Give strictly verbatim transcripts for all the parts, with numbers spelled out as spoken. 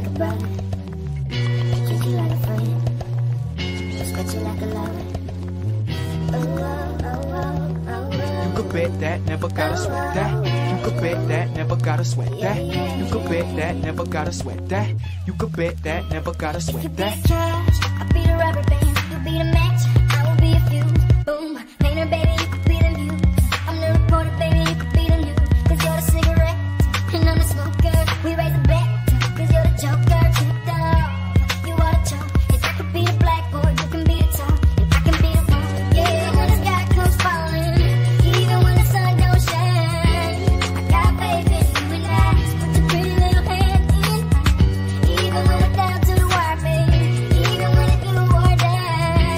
like a brother, treat you like a friend, respect you like a lover. Oh, oh, oh, oh, oh. You could bet that, never gotta sweat that. You could bet that, never gotta sweat that. You could bet that, never gotta sweat that. You could bet that, never gotta sweat that. You could bet that, never gotta sweat that. I'll be the rubber band, you'll be the match, I will be a fuse. Boom, painter, baby, you could be the muse. I'm the reporter, baby, you could be the news. Cause you're the cigarette, and I'm the smoker. We raise the bet, cause you're the joker. Check it out, you are the chump. If I could be the black boy, you can be the top. If I can be the one, yeah, when the sky comes falling, even when the sun don't shine, I got faith in you and I. Put your pretty little hand in mine, even when we're down to the wire, baby. Even when it's blue or die,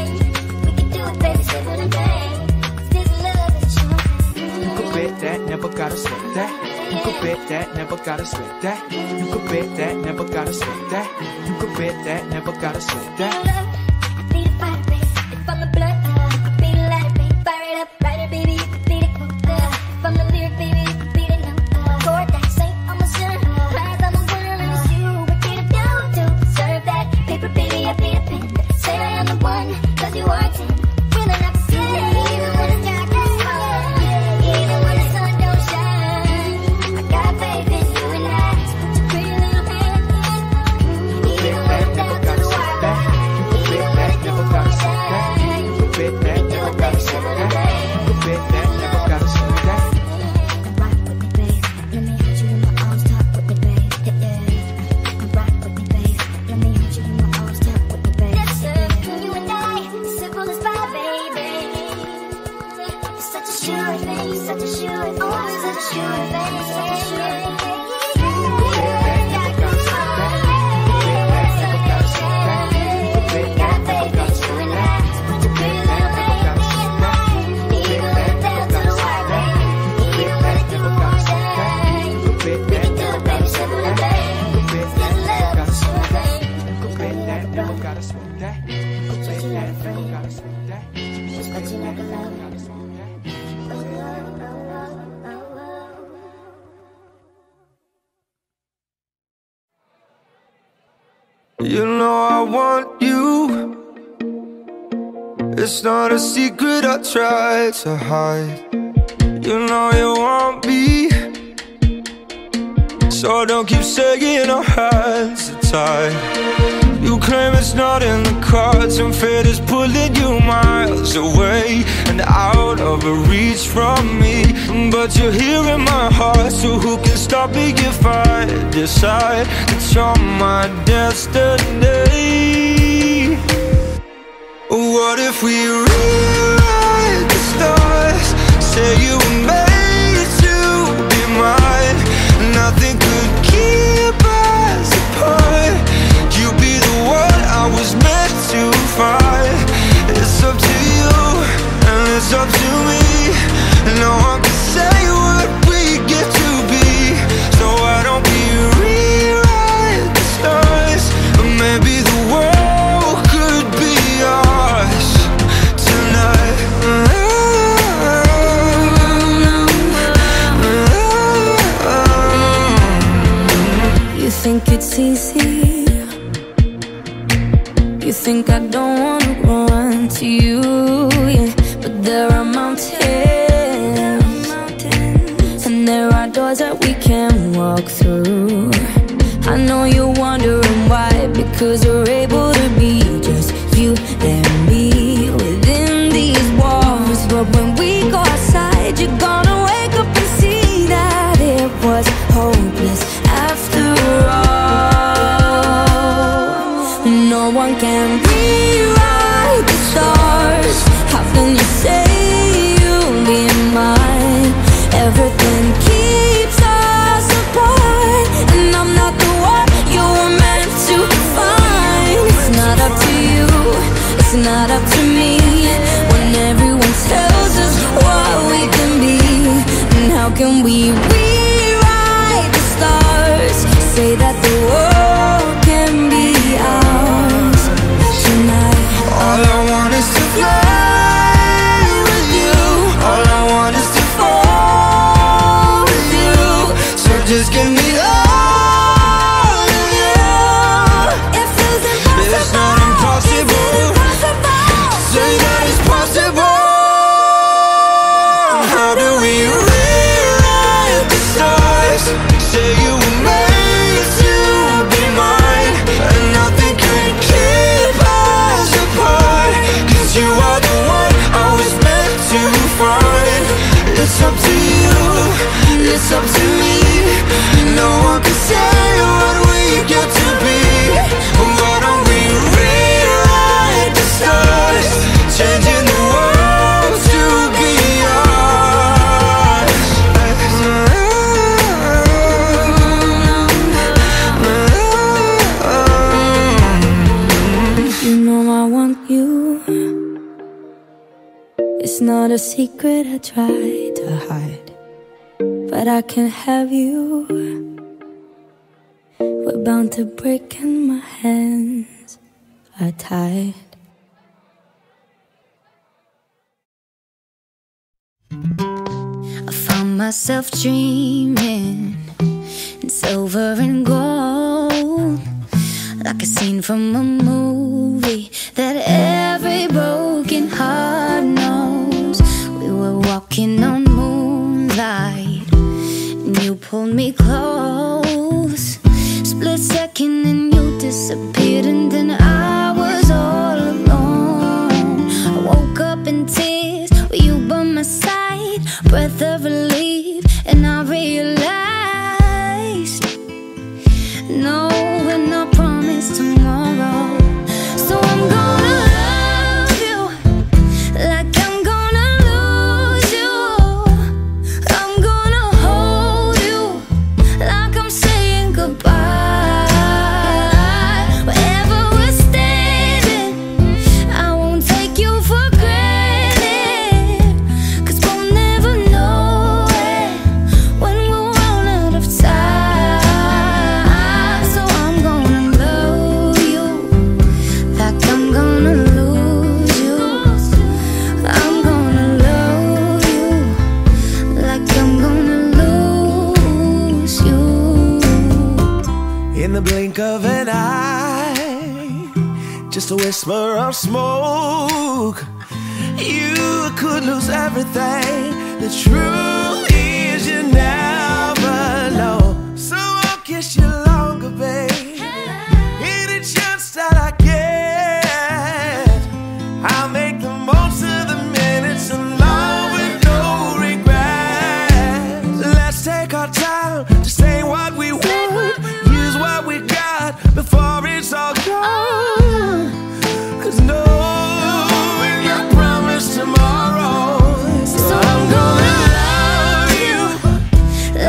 we can do it, baby, sizzle and bang. Cause this love is yours. You could bet that, never gotta sweat that. You could bet that, never gotta sweat that. You could bet that, never gotta sweat that. You could bet that, never gotta sweat that. I be the fire, baby. If I'm the blood, I could be the lighter, baby. Fire it up, lighter, baby. You could be the quota. If I'm the lyric, baby, you could be the number. Four dice, say I'm a sinner. Lies, I'm a winner, and it's you. What can I do to deserve that? Paper, baby, I be the pen. Say I am the one, cause you are ten. Willing up to see that even when it's dark. You know I want you. It's not a secret I tried to hide. You know you want me, so don't keep shaking our hands tight. You claim it's not in the cards, and fate is pulling you miles away and out of reach from me. But you're here in my heart, so who can stop me if I decide that you're my destiny? What if we rewrite the stars? Say you were made to be mine. Nothing could keep us apart. You'd be the one I was meant to find. It's up to you, and it's up to me. No one can say what we get to be. So why don't we rewrite the stars? Maybe the world could be ours tonight. You think it's easy? You think I don't wanna run to you, yeah. But there are mountains, there are doors that we can walk through. I know you're wondering why, because we're able to be just you and me within these walls. But when we go outside, you're gonna wake up and see that it was hopeless after all. No one can rewrite the stars. How can you say you'll be mine? Everything keeps us apart, and I'm not the one you were meant to find. It's not up to you, it's not up to me. When everyone tells us what we can be, and how can we rewrite the stars? Say that the world can be ours tonight. All I want is to fly. Just give me all of you. not a secret I tried to hide, but I can't have you. We're bound to break and my hands are tied. I found myself dreaming in silver and gold, like a scene from a movie that every broken heart knows. We were walking on moonlight and you pulled me close. Split second and you disappeared, and then I was all alone. I woke up in tears with you by my side, breath of relief, and I realized no, we're not promised tomorrow. So I'm gonna love you like I'm gonna lose you. I'm gonna hold you like I'm saying goodbye. Wherever we're standing, I won't take you for granted, 'cause we'll never know it when we're all out of time. So I'm gonna love you like I'm gonna lose you. I'm gonna love you like I'm gonna lose you. In the blink of an eye, just a whisper of smoke, you could lose everything. The truth is you never know. So I'll kiss you longer, babe. Any chance that I get, I'll make the most of the minutes in love with no regrets. Let's take our time to say what we want, use what we got before it's all gone. 'Cause no, we're not promised tomorrow. So I'm gonna love you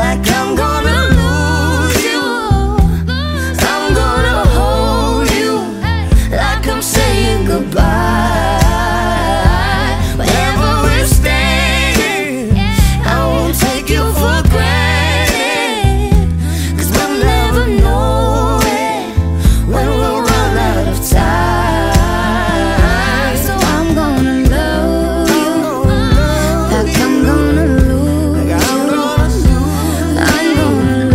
like I'm gonna lose you. I'm gonna hold you like I'm saying goodbye. Wherever we're standing, I won't take you for granted, 'cause we'll never know it when we'll run out of time. So I'm gonna love you like I'm gonna lose you.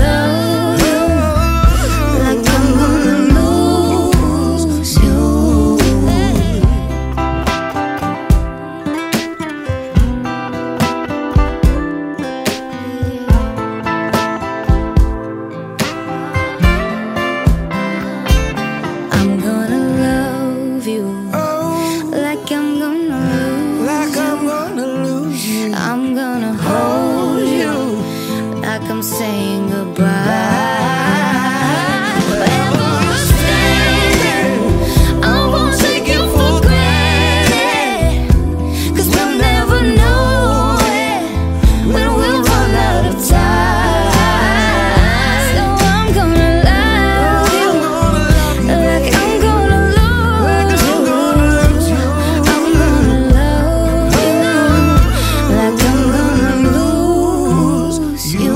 I'm gonna love you like I'm gonna lose you. I'm gonna love you Oh, like I'm gonna lose like you. I'm gonna lose you. I'm gonna hold you like I'm saying goodbye. Wherever we're standing, I won't take you for granted, 'cause we'll never know it when we'll run out of time. So I'm gonna love you like I'm gonna lose you. I'm gonna love you like I'm gonna lose you. I'm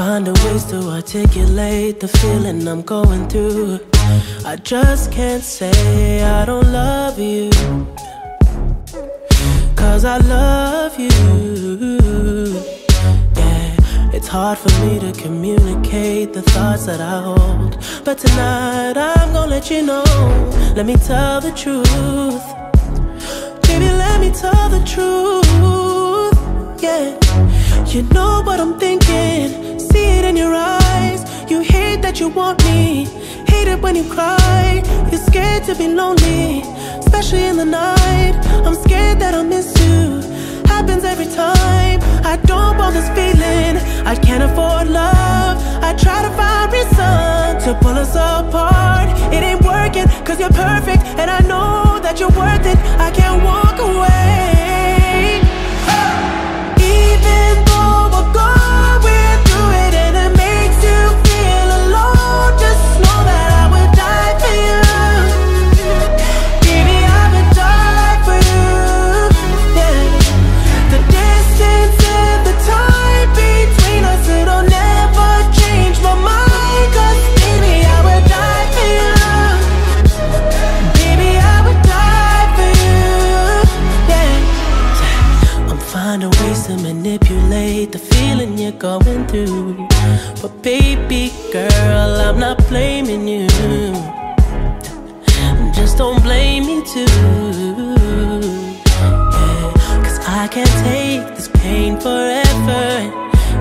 finding ways to articulate the feeling I'm going through. I just can't say I don't love you, 'cause I love you. Yeah, it's hard for me to communicate the thoughts that I hold, but tonight I'm gonna let you know. Let me tell the truth, baby, let me tell the truth. Yeah, You know what I'm thinking, see it in your eyes. You hate that you want me, hate it when you cry. You're scared to be lonely, especially in the night. I'm scared that I'll miss you, happens every time. I don't want this feeling, I can't afford love. I try to find reason to pull us apart. It ain't working, cause you're perfect, and I know that you're worth it. I can't walk away. Going through, but baby girl, I'm not blaming you. Just don't blame me too, yeah. Cause I can't take this pain forever,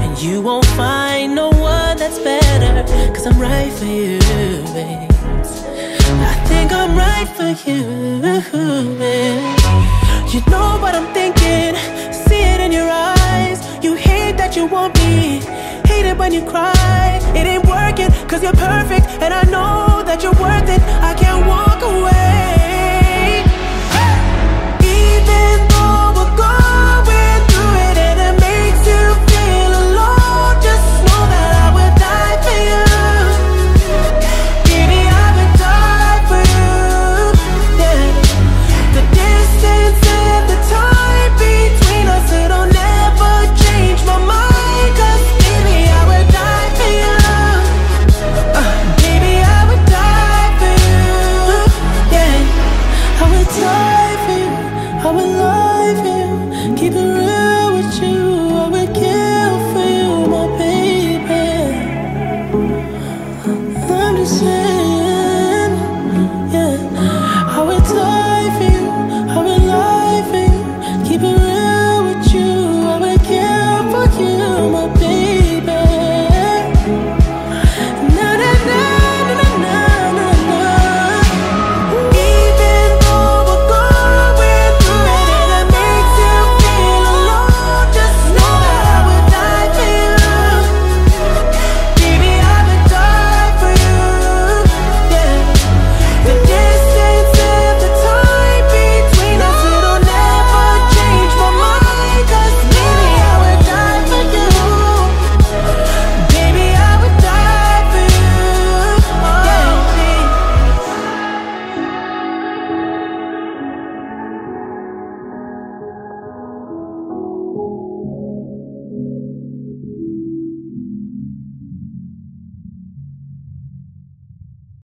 and you won't find no one that's better. Cause I'm right for you, babe. I think I'm right for you, yeah. You know what I'm thinking, see it in your eyes. You hate that you want me, hate it when you cry. It ain't working, cause you're perfect, and I know that you're worth it. I can't walk.